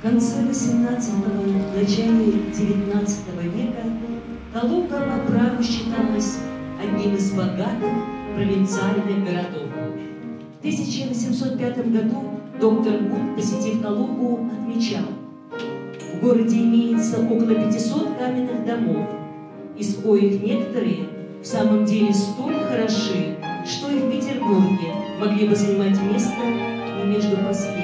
В конце XVIII, начале XIX века Калуга по праву считалась одним из богатых провинциальных городов. В 1805 году доктор Гун, посетив Калугу, отмечал: в городе имеется около 500 каменных домов, из коих некоторые в самом деле столь хороши, что и в Петербурге могли бы занимать место и между последними.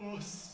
Yes.